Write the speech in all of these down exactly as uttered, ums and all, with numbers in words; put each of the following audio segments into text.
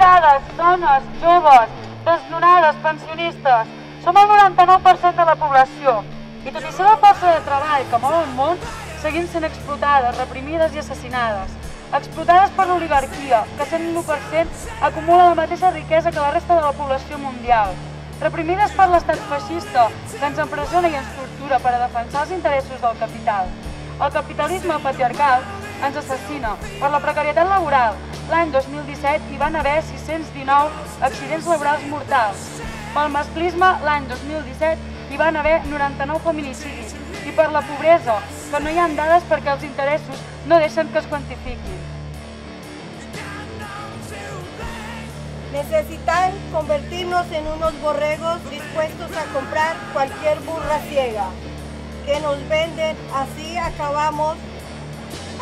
migrades, dones, joves, desnonades, pensionistes. Som el noranta-nou per cent de la població i tot i ser la força de treball que mou el món, seguim sent explotades, reprimides i assassinades. Explotades per l'oligarquia, que sent l'u per cent acumula la mateixa riquesa que la resta de la població mundial. Reprimides per l'estat feixista, que ens empresona i ens tortura per a defensar els interessos del capital. El capitalisme patriarcal ens assassina per la precarietat laboral. L'any dos mil disset hi van haver sis-cents dinou accidents laborals mortals. Pel masclisme, l'any dos mil disset hi van haver noranta-nou feminicidis. I per la pobresa, que no hi ha dades perquè els interessos no deixen que es quantifiquin. Necesitan convertirnos en unos borregos dispuestos a comprar cualquier burra ciega que nos venden, así acabamos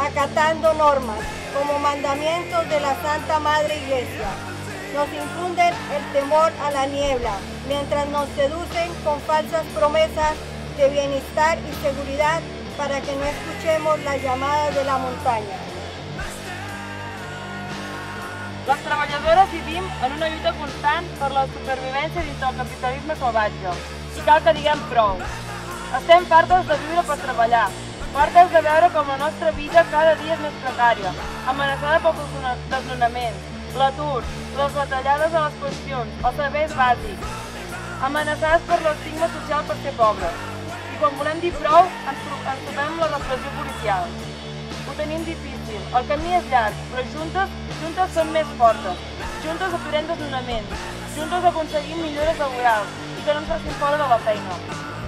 acatando normas como mandamientos de la Santa Madre Iglesia. Nos infunden el temor a la niebla, mientras nos seducen con falsas promesas de bienestar y seguridad para que no escuchemos la llamada de la montaña. Les treballadores vivim en una lluita constant per la supervivència dins del capitalisme salvatge, i cal que diguem prou. Estem fartes de viure per treballar, fartes de veure com la nostra vida cada dia és més precària, amenaçada pels desnonaments, l'atur, les retallades a les pensions, els serveis bàsics, amenaçades per l'estigma social per ser pobres. I quan volem dir prou, ens trobem la repressió policial. Ho tenim difícil, el camí és llarg, però juntes Juntes som més fortes, juntes aturem desnonaments, juntes aconseguim millores laborals i que no ens facin fora de la feina.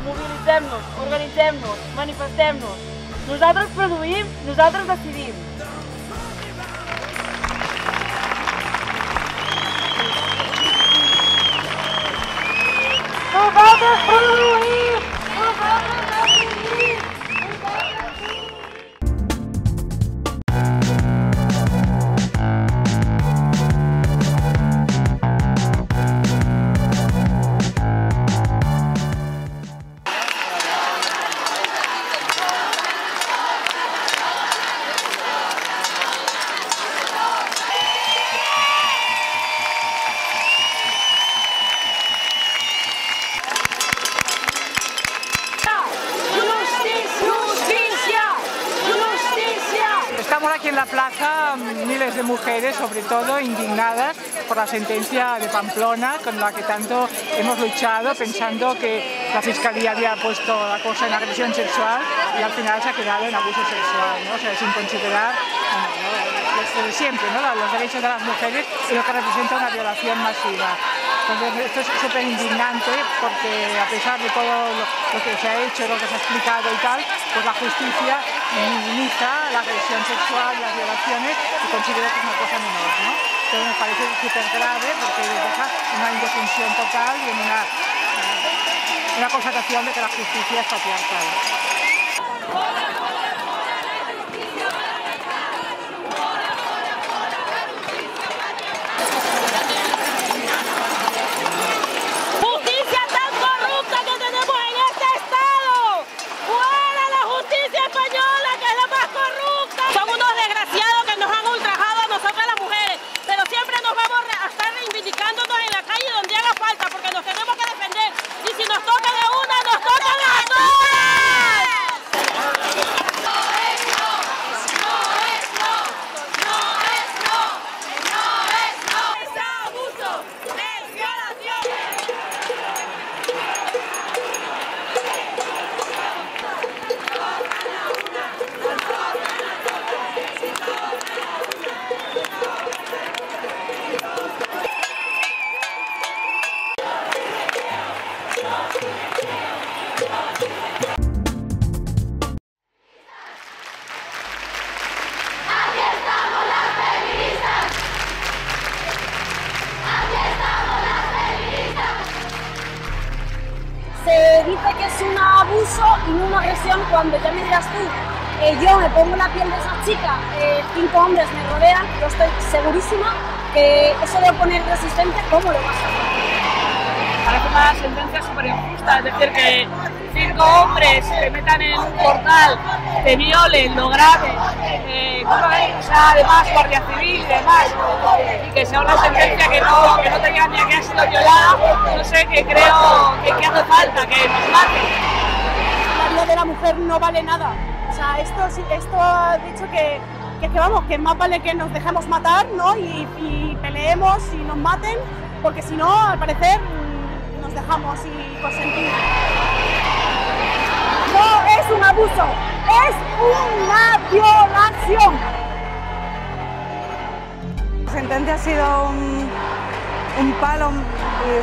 Mobilitzem-nos, organitzem-nos, manifestem-nos. Nosaltres produïm, nosaltres decidim. Nosaltres produïm, nosaltres decidim. Mujeres, sobre todo, indignadas por la sentencia de Pamplona, con la que tanto hemos luchado, pensando que la Fiscalía había puesto la cosa en agresión sexual y al final se ha quedado en abuso sexual, ¿no? O sea, sin considerar, bueno, desde siempre, ¿no?, los derechos de las mujeres y lo que representa una violación masiva. Entonces, esto es súper indignante porque, a pesar de todo lo, lo que se ha hecho, lo que se ha explicado y tal, pues la justicia minimiza la agresión sexual, las violaciones, y considera que es una cosa menor, ¿no? Entonces me parece súper grave porque deja una indefensión total y en una, una constatación de que la justicia es patriarcal. Cuando ya me dirás tú, eh, yo me pongo la piel de esa chica, eh, cinco hombres me rodean, yo estoy segurísima que eso de oponer resistente, ¿cómo lo vas a hacer? Parece una sentencia súper injusta, es decir, que cinco hombres se metan en un portal te violen, lo graben, eh, además guardia civil y demás, y que sea una sentencia que no, que no tenga ni que ha sido violada, no sé, que creo que, que hace falta, que nos maten. La vida de la mujer no vale nada, o sea, esto, esto ha dicho que, que, que vamos, que más vale que nos dejemos matar, ¿no? Y, y peleemos y nos maten, porque si no, al parecer, nos dejamos y consentimos. No es un abuso, es una violación. La sentencia ha sido un, un palo,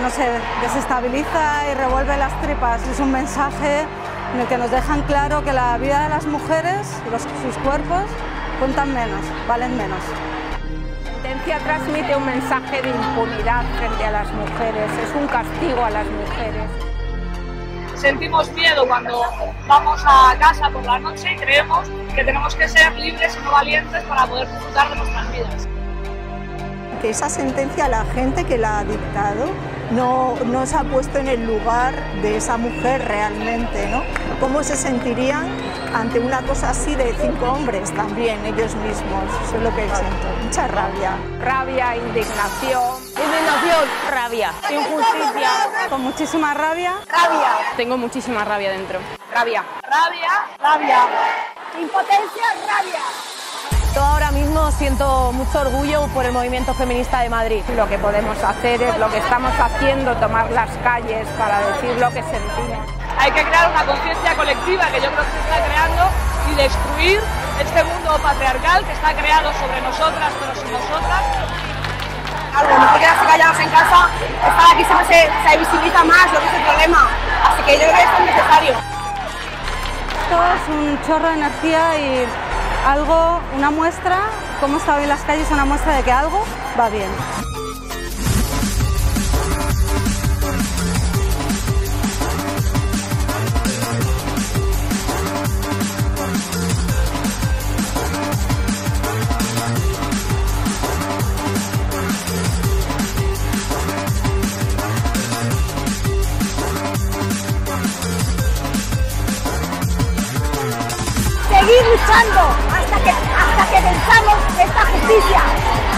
no sé, desestabiliza y revuelve las tripas. Es un mensaje en el que nos dejan claro que la vida de las mujeres, los, sus cuerpos, cuentan menos, valen menos. La sentencia transmite un mensaje de impunidad frente a las mujeres, es un castigo a las mujeres. Sentimos miedo cuando vamos a casa por la noche y creemos que tenemos que ser libres y no valientes para poder disfrutar de nuestras vidas. Que esa sentencia, la gente que la ha dictado no, no se ha puesto en el lugar de esa mujer realmente, ¿no? ¿Cómo se sentirían ante una cosa así de cinco hombres también, ellos mismos? Eso es lo que siento, mucha rabia. Rabia, indignación. Indignación. Rabia. Injusticia. Con muchísima rabia. Rabia. Tengo muchísima rabia dentro. Rabia. Rabia. Rabia. Impotencia, rabia. Yo ahora mismo siento mucho orgullo por el movimiento feminista de Madrid. Lo que podemos hacer es lo que estamos haciendo, tomar las calles para decir lo que sentimos. Hay que crear una conciencia colectiva que yo creo que se está creando y destruir este mundo patriarcal que está creado sobre nosotras, pero sin nosotras. Claro, no mejor quedarse callados en casa, estar aquí se, se, se visibiliza más lo que es el problema, así que yo creo que esto es necesario. Esto es un chorro de energía y algo, una muestra, cómo está hoy en las calles, una muestra de que algo va bien. Seguir luchando hasta que, hasta que venzamos esta justicia,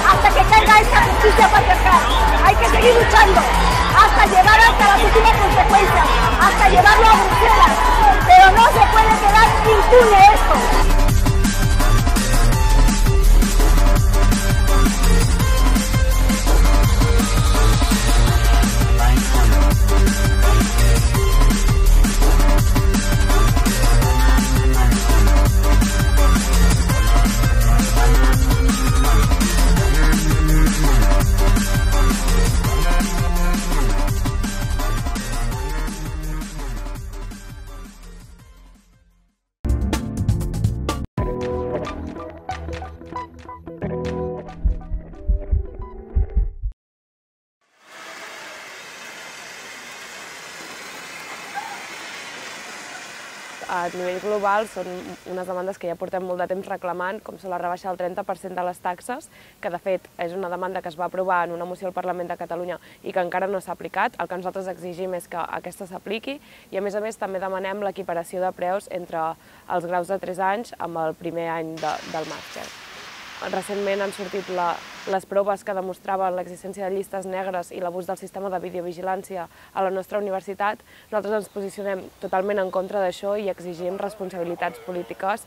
hasta que caiga esta justicia patriarcal. Hay que seguir luchando hasta llevar hasta las últimas consecuencias, hasta llevarlo a Bruselas, pero no se puede quedar impune esto. A nivell global són unes demandes que ja portem molt de temps reclamant, com són la rebaixa del trenta per cent de les taxes, que de fet és una demanda que es va aprovar en una moció al Parlament de Catalunya i que encara no s'ha aplicat. El que nosaltres exigim és que aquesta s'apliqui i a més a més també demanem l'equiparació de preus entre els graus de tres anys amb el primer any de, del màster. Recentment han sortit la, les proves que demostraven l'existència de llistes negres i l'abús del sistema de videovigilància a la nostra universitat. Nosaltres ens posicionem totalment en contra d'això i exigim responsabilitats polítiques.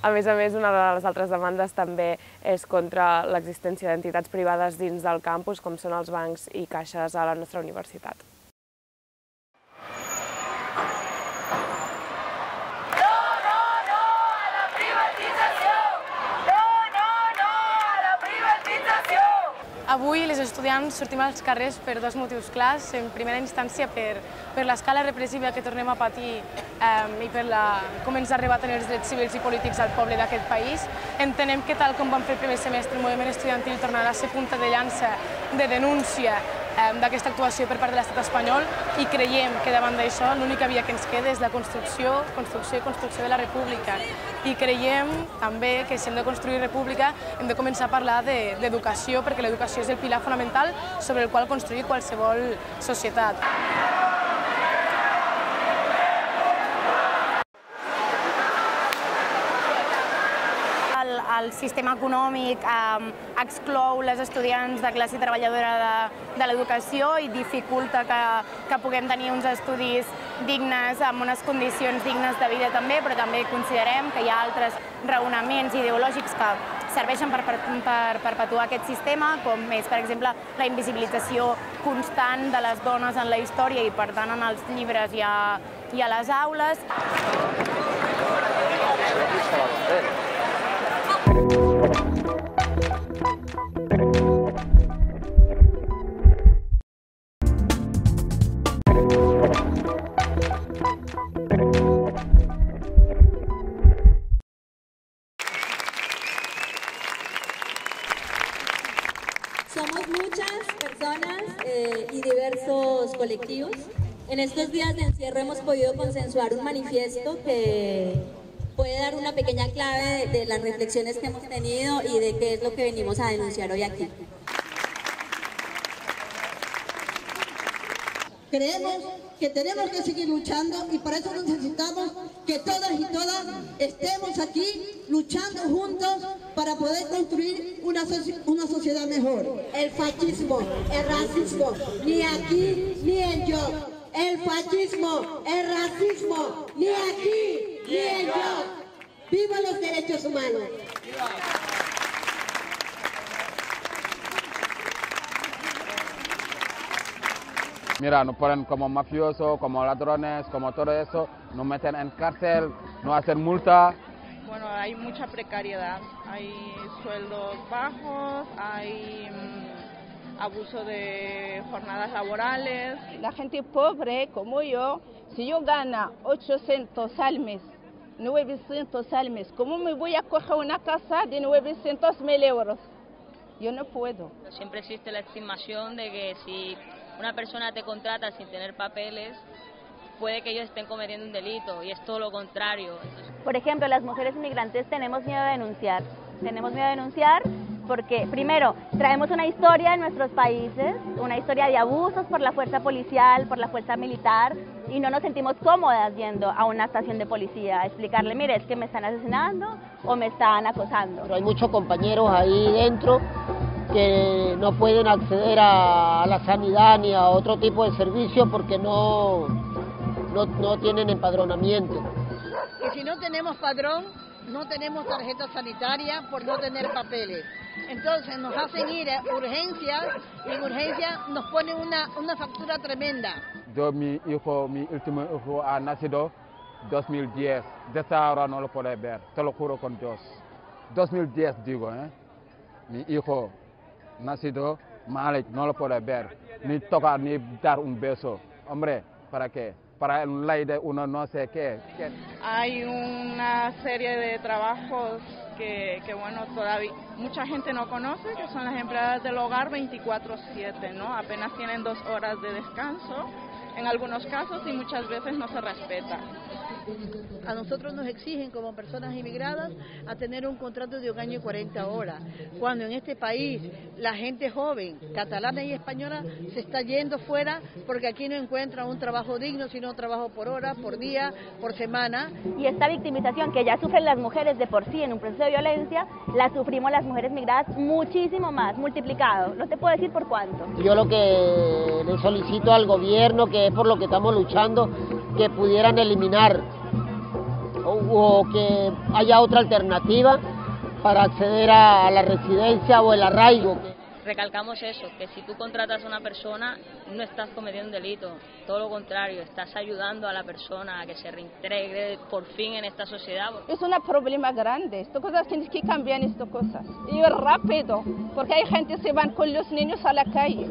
A més a més, una de les altres demandes també és contra l'existència d'entitats privades dins del campus, com són els bancs i caixes a la nostra universitat. Avui les estudiants sortim als carrers per dos motius clars. En primera instància per, per l'escala repressiva que tornem a patir eh, i per la, com ens arrebaten els drets civils i polítics al poble d'aquest país. Entenem que tal com vam fer el primer semestre, el moviment estudiantil tornarà a ser punta de llança de denúncia eh, d'aquesta actuació per part de l'estat espanyol i creiem que davant d'això l'única via que ens queda és la construcció, construcció i construcció de la república. I creiem també que si hem de construir república hem de començar a parlar d'educació, perquè l'educació és el pilar fonamental sobre el qual construir qualsevol societat. el sistema econòmic exclou les estudiants de classe treballadora de l'educació i dificulta que puguem tenir uns estudis dignes, amb unes condicions dignes de vida també, però també considerem que hi ha altres raonaments ideològics que serveixen per perpetuar aquest sistema, com és, per exemple, la invisibilització constant de les dones en la història i, per tant, en els llibres i a les aules. Somos muchas personas eh, y diversos colectivos. En estos días de encierro hemos podido consensuar un manifiesto que puede dar una pequeña clave de, de las reflexiones que hemos tenido y de qué es lo que venimos a denunciar hoy aquí. Creemos que tenemos que seguir luchando y para eso necesitamos que todas y todas estemos aquí luchando juntos para poder construir una, so una sociedad mejor. El fascismo, el racismo, ni aquí ni en yo. El fascismo, el racismo, ni aquí ni en yo. ¡Viva los derechos humanos! Mira, nos ponen como mafiosos, como ladrones, como todo eso, nos meten en cárcel, nos hacen multa. Bueno, hay mucha precariedad, hay sueldos bajos, hay mmm, abuso de jornadas laborales. La gente pobre como yo, si yo gano ochocientos al mes, novecientos al mes, ¿cómo me voy a coger una casa de novecientos mil euros? Yo no puedo. Siempre existe la estimación de que si una persona te contrata sin tener papeles, puede que ellos estén cometiendo un delito y es todo lo contrario. Por ejemplo, las mujeres migrantes tenemos miedo a denunciar. Tenemos miedo a denunciar porque, primero, traemos una historia de nuestros países, una historia de abusos por la fuerza policial, por la fuerza militar, y no nos sentimos cómodas yendo a una estación de policía a explicarle, mire, es que me están asesinando o me están acosando. Pero hay muchos compañeros ahí dentro que no pueden acceder a la sanidad ni a otro tipo de servicio porque no, no, no tienen empadronamiento. Y si no tenemos padrón, no tenemos tarjeta sanitaria por no tener papeles. Entonces nos hacen ir a urgencias y en urgencias nos ponen una, una factura tremenda. Yo, mi hijo, mi último hijo ha nacido en dos mil diez. Desde ahora no lo podéis ver, te lo juro con Dios. dos mil diez digo, ¿eh? Mi hijo nacido Malik, no lo puede ver, ni tocar, ni dar un beso. Hombre, ¿para qué? Para un ley de uno no sé qué. Hay una serie de trabajos que, que bueno, todavía mucha gente no conoce, que son las empleadas del hogar veinticuatro siete, ¿no? Apenas tienen dos horas de descanso, en algunos casos, y muchas veces no se respeta. A nosotros nos exigen como personas inmigradas a tener un contrato de un año y cuarenta horas, cuando en este país la gente joven, catalana y española, se está yendo fuera porque aquí no encuentra un trabajo digno, sino un trabajo por hora, por día, por semana. Y esta victimización que ya sufren las mujeres de por sí en un proceso de violencia, la sufrimos las mujeres migradas muchísimo más, multiplicado, no te puedo decir por cuánto. Yo lo que le solicito al gobierno, que es por lo que estamos luchando, que pudieran eliminar o que haya otra alternativa para acceder a la residencia o el arraigo. Recalcamos eso, que si tú contratas a una persona no estás cometiendo un delito, todo lo contrario, estás ayudando a la persona a que se reintegre por fin en esta sociedad. Es un problema grande, estas cosas tienes que cambiar, estas cosas, y rápido, porque hay gente que se van con los niños a la calle.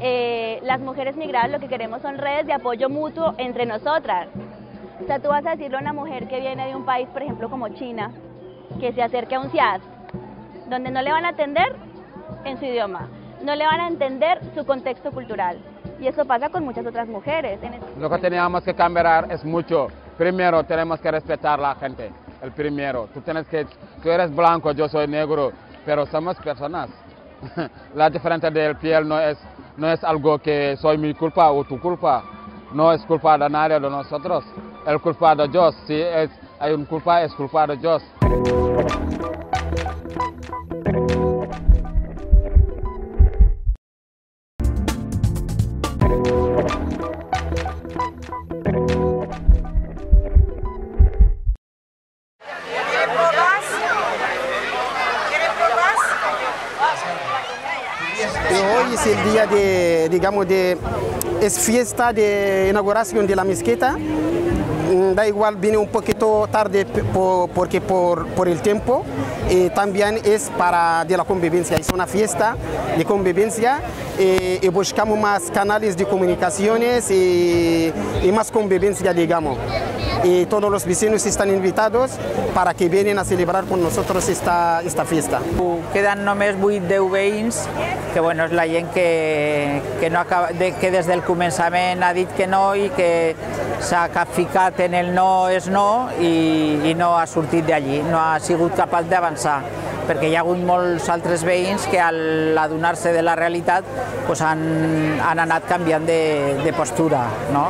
Eh, las mujeres migradas lo que queremos son redes de apoyo mutuo entre nosotras. O sea, tú vas a decirle a una mujer que viene de un país, por ejemplo, como China, que se acerque a un C I A S, donde no le van a atender en su idioma, no le van a entender su contexto cultural. Y eso pasa con muchas otras mujeres. Lo que teníamos que cambiar es mucho. Primero, tenemos que respetar a la gente. El primero, tú, tienes que, tú eres blanco, yo soy negro, pero somos personas. La diferencia de piel no es, no es algo que soy mi culpa o tu culpa. No es culpa de nadie de nosotros. El culpa de Dios, si, es, hay un culpa, es culpa de Dios. Hoy es el día de, digamos, de, es fiesta de inauguración de la mezquita. Da igual, viene un poquito tarde por, porque por, por el tiempo, y también es para de la convivencia, es una fiesta de convivencia y, y buscamos más canales de comunicaciones y, y más convivencia, digamos. Y todos los vecinos están invitados para que vienen a celebrar con nosotros esta, esta fiesta. Queden només vuit deu veïns, que bueno, és la gent que, que, no acaba, que des del començament ha dit que no i que s'ha capficat en el no és no i, i no ha sortit d'allí, no ha sigut capaç d'avançar, perquè hi ha hagut molts altres veïns que al adonar-se de la realitat pues, han, han anat canviant de, de postura, no?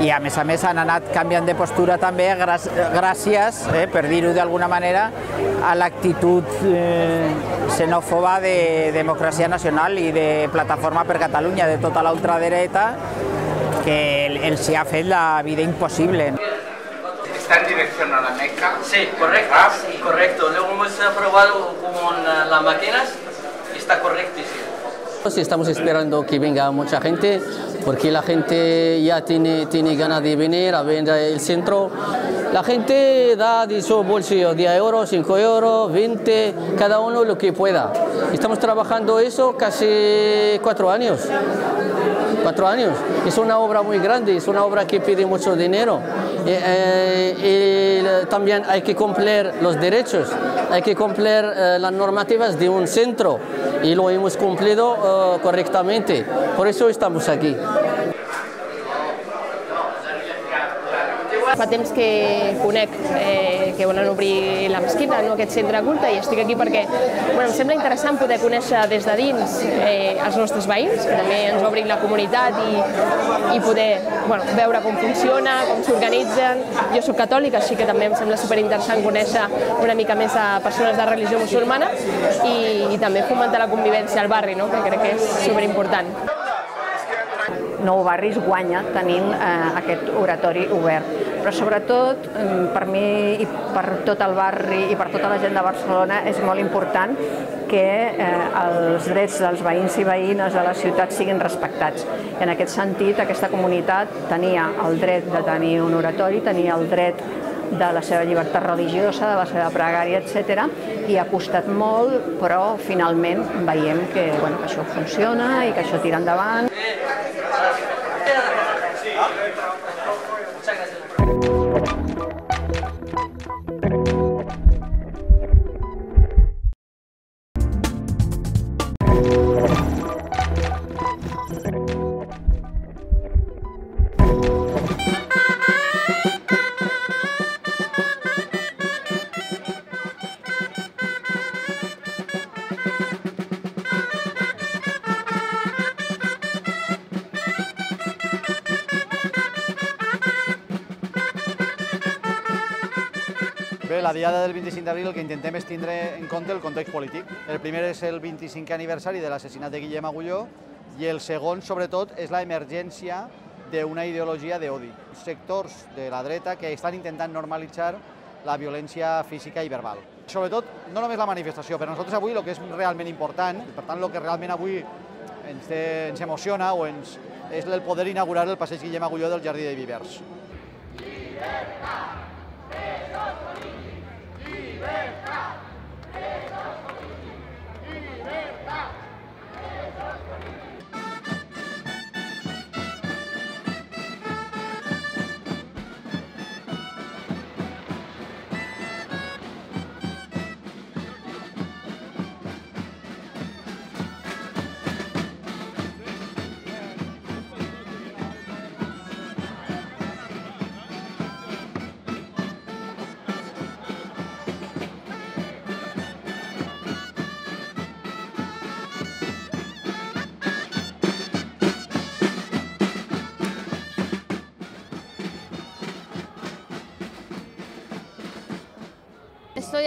I a més a més han anat canviant de postura també gràcies, eh, per dir-ho d'alguna manera, a l'actitud eh, xenòfoba de Democràcia Nacional i de Plataforma per Catalunya, de tota l'ultradereta, que els ha fet la vida impossible. ¿Está en dirección a la Meca? Sí, correcto, ah, sí. correcto. Luego hemos probado con las máquinas y está correctísimo. Estamos esperando que venga mucha gente, porque la gente ya tiene, tiene ganas de venir a ver el centro. La gente da de su bolsillo diez euros, cinco euros, veinte, cada uno lo que pueda. Estamos trabajando eso casi cuatro años. Cuatro años. Es una obra muy grande, es una obra que pide mucho dinero. Eh, eh, y también hay que cumplir los derechos, hay que cumplir eh, las normativas de un centro y lo hemos cumplido eh, correctamente. Por eso estamos aquí. Fa temps que conec eh, que volen obrir la mesquita, no, aquest centre culte, i estic aquí perquè bueno, em sembla interessant poder conèixer des de dins eh, els nostres veïns, que també ens obrin la comunitat i, i poder bueno, veure com funciona, com s'organitzen. Jo soc catòlica, així que també em sembla superinteressant conèixer una mica més a persones de religió musulmana i, i també fomentar la convivència al barri, no, que crec que és superimportant. Nou barris guanya tenint eh, aquest oratori obert, però sobretot per mi i per tot el barri i per tota la gent de Barcelona és molt important que eh, els drets dels veïns i veïnes de la ciutat siguin respectats. En aquest sentit, aquesta comunitat tenia el dret de tenir un oratori, tenia el dret de la seva llibertat religiosa, de la seva pregària, etcètera, i ha costat molt, però finalment veiem que, bueno, que això funciona i que això tira endavant. Bé, la diada del vint-i-cinc d'abril el que intentem és tindre en compte el context polític. El primer és el vint-i-cinquè aniversari de l'assassinat de Guillem Agulló i el segon, sobretot, és l'emergència d'una ideologia d'odi. Sectors de la dreta que estan intentant normalitzar la violència física i verbal. Sobretot, no només la manifestació, per nosaltres avui el que és realment important, per tant, el que realment avui ens, té, ens emociona o ens, és el poder inaugurar el passeig Guillem Agulló del Jardí de Vivers. Llibertat!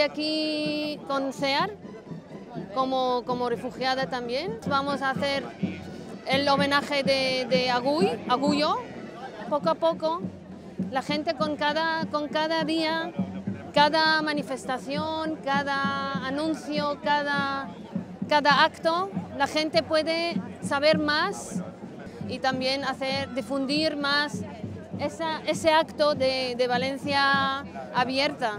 aquí con C E A R, como, como refugiada también. Vamos a hacer el homenaje de, de Agulló. Poco a poco, la gente con cada, con cada día, cada manifestación, cada anuncio, cada, cada acto, la gente puede saber más y también hacer, difundir más esa, ese acto de, de València abierta.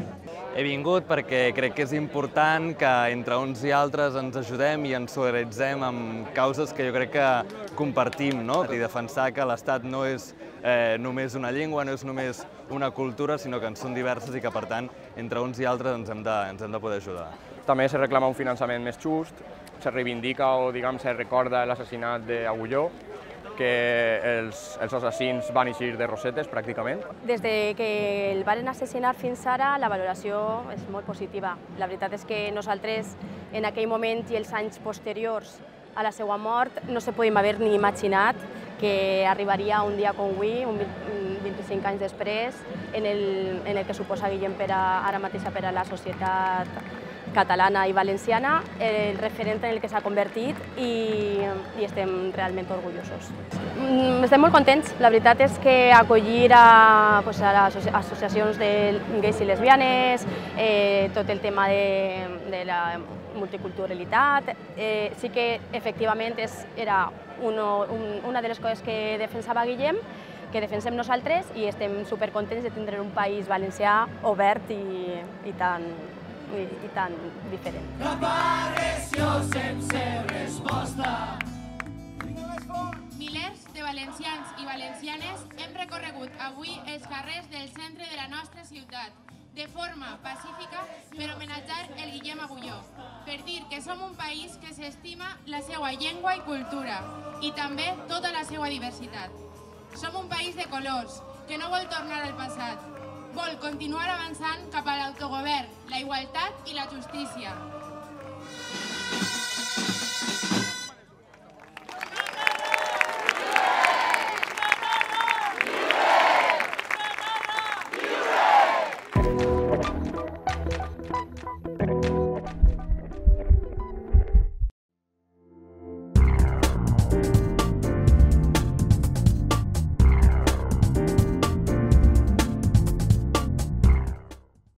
He vingut perquè crec que és important que entre uns i altres ens ajudem i ens solidaritzem amb causes que jo crec que compartim, no? I defensar que l'Estat no és eh, només una llengua, no és només una cultura, sinó que en són diverses i que, per tant, entre uns i altres ens hem de, ens hem de poder ajudar. També se reclama un finançament més just, se reivindica o, diguem, se recorda l'assassinat d'Agulló, que els, els assassins van eixir de rosetes, pràcticament. Des que el van assassinar fins ara, la valoració és molt positiva. La veritat és que nosaltres, en aquell moment i els anys posteriors a la seva mort, no se podíem haver ni imaginat que arribaria un dia com avui, vint-i-cinc anys després, en el, en el que suposa Guillem per a, ara mateixa per a la societat catalana i valenciana, el referent en el que s'ha convertit i, i estem realment orgullosos. Estem molt contents. La veritat és que acollir a, pues, a les associacions de gais i lesbianes, eh, tot el tema de, de la multiculturalitat, eh, sí que efectivament és, era uno, un, una de les coses que defensava Guillem, que defensem nosaltres, i estem supercontents de tindre un país valencià obert i, i tan I, i tan diferent. No apareixo sense resposta. Milers de valencians i valencianes hem recorregut avui els carrers del centre de la nostra ciutat de forma pacífica per homenatjar el Guillem Agulló, per dir que som un país que s'estima la seva llengua i cultura i també tota la seva diversitat. Som un país de colors, que no vol tornar al passat, vol continuar avançant cap a l'autogovern, la igualtat i la justícia.